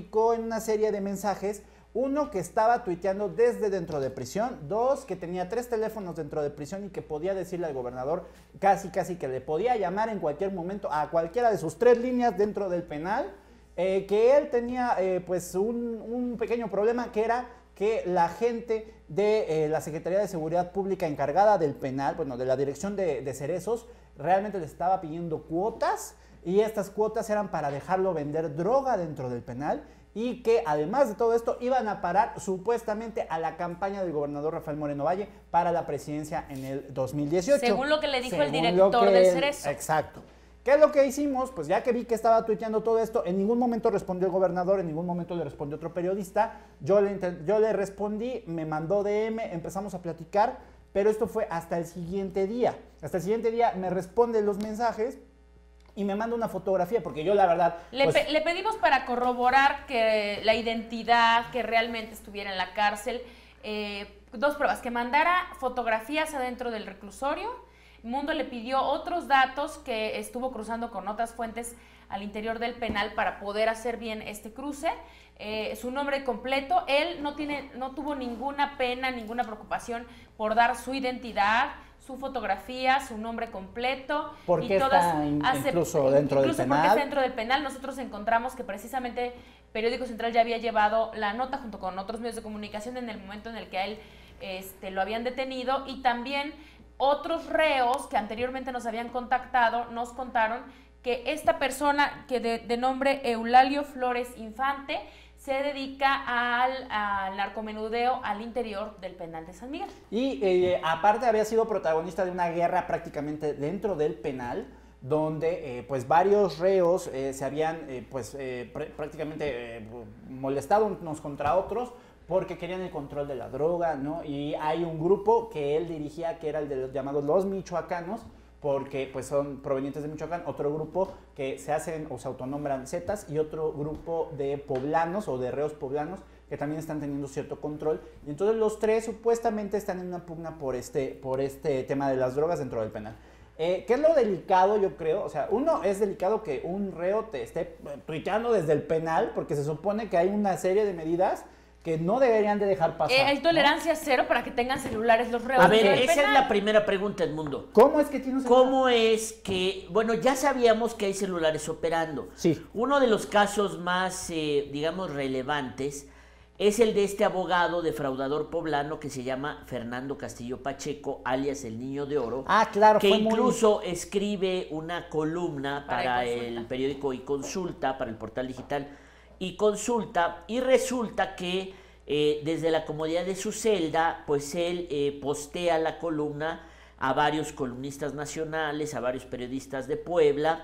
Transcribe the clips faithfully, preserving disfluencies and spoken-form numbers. publicó en una serie de mensajes, uno, que estaba tuiteando desde dentro de prisión, dos, que tenía tres teléfonos dentro de prisión y que podía decirle al gobernador casi casi que le podía llamar en cualquier momento a cualquiera de sus tres líneas dentro del penal, eh, que él tenía eh, pues un, un pequeño problema, que era que la gente de eh, la Secretaría de Seguridad Pública encargada del penal, bueno, de la dirección de, de Cerezos, realmente le estaba pidiendo cuotas, y estas cuotas eran para dejarlo vender droga dentro del penal, y que además de todo esto iban a parar supuestamente a la campaña del gobernador Rafael Moreno Valle para la presidencia en el dos mil dieciocho. Según lo que le dijo Según el director de Cereso. Exacto. ¿Qué es lo que hicimos? Pues ya que vi que estaba tuiteando todo esto, en ningún momento respondió el gobernador, en ningún momento le respondió otro periodista. Yo le, yo le respondí, me mandó D M, empezamos a platicar, pero esto fue hasta el siguiente día. Hasta el siguiente día me responde los mensajes y me manda una fotografía, porque yo la verdad... Le, pues, pe le pedimos para corroborar que la identidad, que realmente estuviera en la cárcel, eh, dos pruebas, que mandara fotografías adentro del reclusorio. Mundo le pidió otros datos que estuvo cruzando con otras fuentes al interior del penal para poder hacer bien este cruce, eh, su nombre completo. Él no tiene, no tuvo ninguna pena, ninguna preocupación por dar su identidad, su fotografía, su nombre completo. Porque está incluso dentro del penal. Incluso porque está dentro del penal. Nosotros encontramos que precisamente Periódico Central ya había llevado la nota junto con otros medios de comunicación en el momento en el que a él este, lo habían detenido, y también otros reos que anteriormente nos habían contactado nos contaron que esta persona, que de, de nombre Eulalio Flores Infante, se dedica al, al narcomenudeo al interior del penal de San Miguel. Y eh, aparte había sido protagonista de una guerra prácticamente dentro del penal, donde eh, pues varios reos eh, se habían eh, pues eh, pr prácticamente eh, molestado unos contra otros, porque querían el control de la droga, ¿no? Y hay un grupo que él dirigía, que era el de los llamados Los Michoacanos, porque pues son provenientes de Michoacán, otro grupo que se hacen o se autonombran Zetas, y otro grupo de poblanos o de reos poblanos que también están teniendo cierto control. Y entonces los tres supuestamente están en una pugna por este, por este tema de las drogas dentro del penal. Eh, ¿Qué es lo delicado, yo creo? O sea, uno, es delicado que un reo te esté tuiteando desde el penal, porque se supone que hay una serie de medidas que no deberían de dejar pasar. Eh, hay tolerancia, ¿no?, cero para que tengan celulares los reos. A ver, esa penal. es la primera pregunta, Edmundo. ¿Cómo es que tiene un celular? ¿Cómo es que...? Bueno, ya sabíamos que hay celulares operando. Sí. Uno de los casos más, eh, digamos, relevantes es el de este abogado defraudador poblano que se llama Fernando Castillo Pacheco, alias El Niño de Oro. Ah, claro. Que fue incluso muy... escribe una columna para, para el periódico Y Consulta, para el portal digital Y Consulta, y resulta que eh, desde la comodidad de su celda, pues él eh, postea la columna a varios columnistas nacionales, a varios periodistas de Puebla,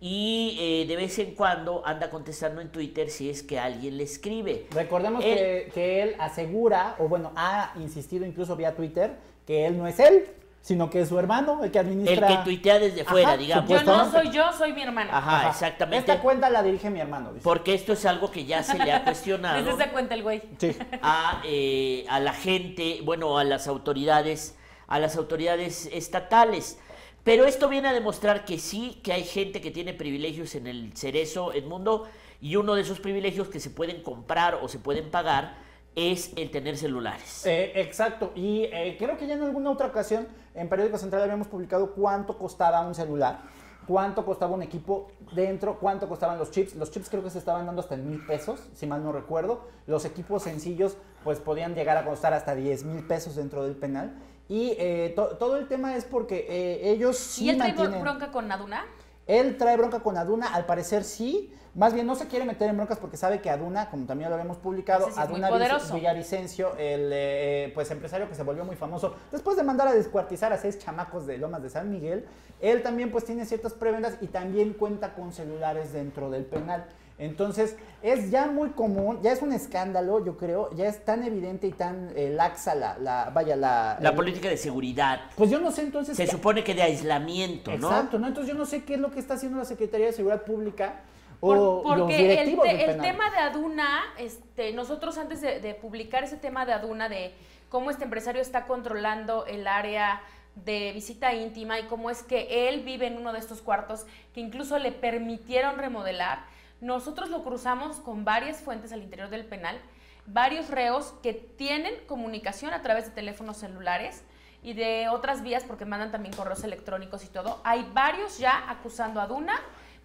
y eh, de vez en cuando anda contestando en Twitter si es que alguien le escribe. Recordemos él, que, que él asegura, o bueno, ha insistido incluso vía Twitter, que él no es él, sino que es su hermano el que administra. El que tuitea desde fuera, ajá, digamos. Yo no soy yo, soy mi hermano. Ajá, ajá, exactamente. Esta cuenta la dirige mi hermano, dice. Porque esto es algo que ya se le ha cuestionado. Desde esa cuenta el güey. Sí. A, eh, a la gente, bueno, a las autoridades, a las autoridades estatales. Pero esto viene a demostrar que sí, que hay gente que tiene privilegios en el Cereso, Edmundo, y uno de esos privilegios que se pueden comprar o se pueden pagar es el tener celulares. Eh, exacto, y eh, creo que ya en alguna otra ocasión en Periódico Central habíamos publicado cuánto costaba un celular, cuánto costaba un equipo dentro, cuánto costaban los chips. Los chips creo que se estaban dando hasta en mil pesos, si mal no recuerdo. Los equipos sencillos pues podían llegar a costar hasta diez mil pesos dentro del penal. Y eh, to todo el tema es porque eh, ellos sí ¿Y él mantienen... trae bronca con Aduna? Él trae bronca con Aduna, al parecer sí. Más bien no se quiere meter en broncas porque sabe que Aduna, como también lo habíamos publicado, sí, Aduna Villavicencio, el eh, pues empresario que se volvió muy famoso después de mandar a descuartizar a seis chamacos de Lomas de San Miguel, él también pues tiene ciertas prebendas y también cuenta con celulares dentro del penal. Entonces es ya muy común, ya es un escándalo, yo creo, ya es tan evidente y tan eh, laxa la, la, vaya, la... La el, política de seguridad. Pues yo no sé entonces... Se que, supone que de aislamiento, exacto, ¿no? Exacto, ¿no? Entonces yo no sé qué es lo que está haciendo la Secretaría de Seguridad Pública. Por, porque el, te, el tema de Aduna, este, nosotros antes de, de publicar ese tema de Aduna, de cómo este empresario está controlando el área de visita íntima y cómo es que él vive en uno de estos cuartos que incluso le permitieron remodelar, Nosotros lo cruzamos con varias fuentes al interior del penal, varios reos que tienen comunicación a través de teléfonos celulares y de otras vías, porque mandan también correos electrónicos y todo. Hay varios ya acusando a Aduna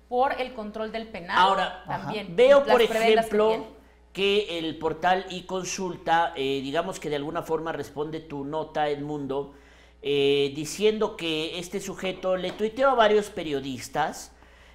por el control del penal. Ahora, también. Ajá. Veo, por ejemplo, que el portal y consulta, eh, digamos que de alguna forma responde tu nota, Edmundo, eh, diciendo que este sujeto le tuiteó a varios periodistas,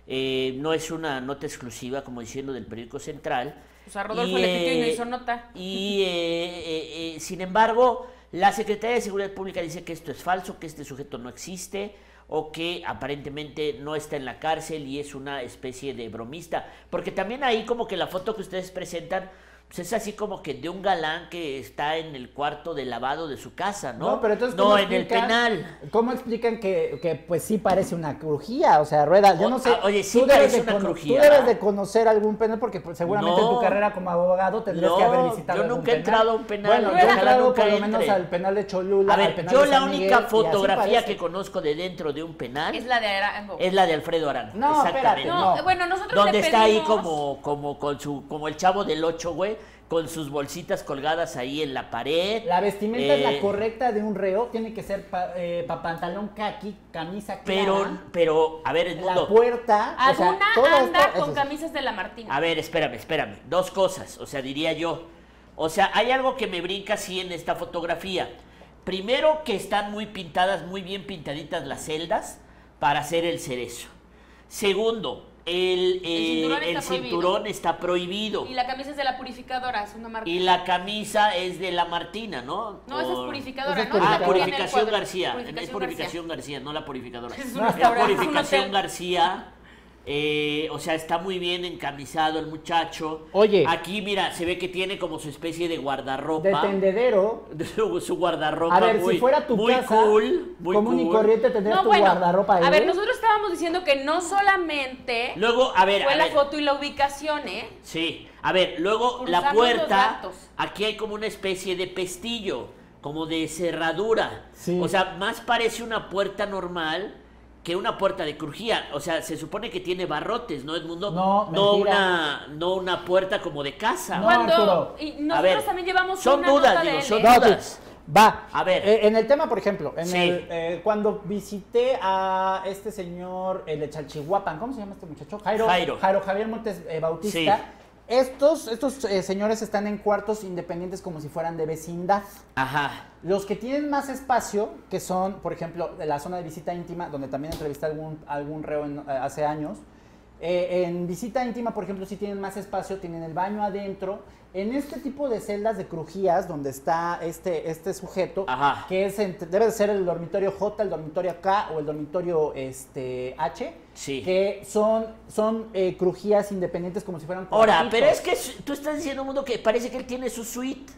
eh, no es una nota exclusiva, como diciendo, del Periódico Central. O sea, Rodolfo y, le tuiteó y no hizo nota. Y, eh, eh, eh, sin embargo, la Secretaría de Seguridad Pública dice que esto es falso, que este sujeto no existe, o que aparentemente no está en la cárcel y es una especie de bromista, porque también ahí como que la foto que ustedes presentan pues es así como que de un galán que está en el cuarto de lavado de su casa, ¿no? No, pero entonces, no en el penal. ¿Cómo explican que, que pues sí parece una crujía? O sea, Rueda, yo no sé. O, oye, sí parece una crujía. Tú debes de conocer algún penal, porque pues, seguramente no, en tu carrera como abogado tendrías no, que haber visitado algún penal. Yo nunca he entrado a un penal. Bueno, Rueda, yo he entrado por lo menos al penal de Cholula. A ver, al penal yo de San la única Miguel, fotografía que conozco de dentro de un penal es la de Arango. Es la de Alfredo Arango. No, exactamente. Espérate, no. Bueno, nosotros donde le pedimos... está ahí como, como, con su, como el chavo del ocho, güey, con sus bolsitas colgadas ahí en la pared. La vestimenta eh, es la correcta de un reo, tiene que ser pa, eh, pa pantalón caqui, camisa clara. Pero, pero, a ver, Edmundo. La puerta. Aduna o sea, anda esto, con camisas de la Martina. A ver, espérame, espérame. Dos cosas, o sea, diría yo. O sea, hay algo que me brinca así en esta fotografía. Primero, que están muy pintadas, muy bien pintaditas las celdas para hacer el cerezo. Segundo, El, eh, el, cinturón, el está cinturón está prohibido. Y la camisa es de la Purificadora, es una marca. Y la camisa es de la Martina, ¿no? No, esa es Purificadora, ¿no? Ah, Purificación García. Purificación es Purificación García. García, no la Purificadora. Es, no, es Purificación es García. Eh, o sea, está muy bien encamisado el muchacho. Oye. Aquí, mira, se ve que tiene como su especie de guardarropa. De tendedero. Su, su guardarropa. A ver, muy, si fuera tu muy casa, cool, muy común cool. y corriente tendrías no, tu bueno, guardarropa ahí. A ver, nosotros estábamos diciendo que no solamente luego, a ver, fue a la ver. foto y la ubicación, ¿eh? Sí. A ver, luego Cruzamos la puerta. Aquí hay como una especie de pestillo, como de cerradura. Sí. O sea, más parece una puerta normal que una puerta de crujía. O sea, se supone que tiene barrotes, ¿no, Edmundo? No, no una, no una puerta como de casa. No, Cuando, y nosotros a ver, también llevamos son una dudas, nota digo, de son él, ¿eh? dudas. Va, a ver. Eh, en el tema, por ejemplo, en sí. el, eh, cuando visité a este señor, el de Chalchihuapan, ¿cómo se llama este muchacho? Jairo, Jairo. Jairo Javier Montes eh, Bautista. Sí. Estos, estos eh, señores están en cuartos independientes como si fueran de vecindad. Ajá. Los que tienen más espacio, que son, por ejemplo, la zona de visita íntima, donde también entrevisté algún, algún reo en, eh, hace años. Eh, en visita íntima, por ejemplo, si tienen más espacio, tienen el baño adentro. En este tipo de celdas de crujías, donde está este, este sujeto, ajá, que es entre, debe ser el dormitorio J, el dormitorio K o el dormitorio este, H, sí, que son, son eh, crujías independientes como si fueran... Ahora, pero es que tú estás diciendo, Mundo, que parece que él tiene su suite.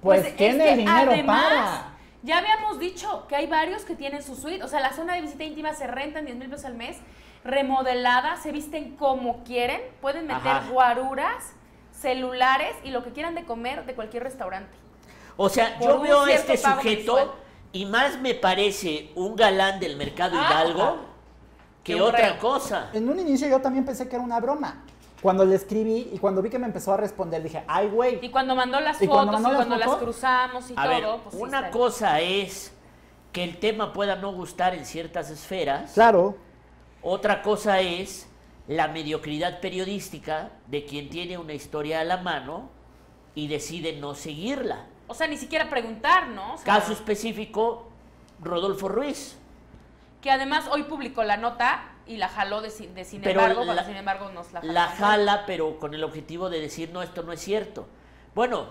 Pues, pues tiene el dinero, además, para... Ya habíamos dicho que hay varios que tienen su suite. O sea, la zona de visita íntima se renta en diez mil pesos al mes, remodelada, se visten como quieren, pueden meter, ajá, guaruras, celulares y lo que quieran de comer de cualquier restaurante. O sea, por yo veo a este sujeto visual, y más me parece un galán del Mercado Hidalgo ah, que otra reo. cosa. En un inicio yo también pensé que era una broma. Cuando le escribí y cuando vi que me empezó a responder, dije, ay, güey. Y cuando mandó las y fotos, cuando mandó y cuando las, fotos, las cruzamos y a todo. Ver, pues, una sí cosa es que el tema pueda no gustar en ciertas esferas. Claro. Otra cosa es la mediocridad periodística de quien tiene una historia a la mano y decide no seguirla. O sea, ni siquiera preguntar, ¿no? O sea, caso específico, Rodolfo Ruiz. Que además hoy publicó la nota y la jaló de, de sin pero embargo, la, sin embargo nos la jaló. La jala, pero con el objetivo de decir, no, esto no es cierto. Bueno,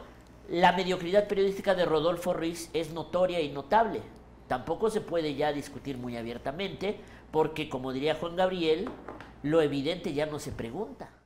la mediocridad periodística de Rodolfo Ruiz es notoria y notable. Tampoco se puede ya discutir muy abiertamente, porque como diría Juan Gabriel, lo evidente ya no se pregunta.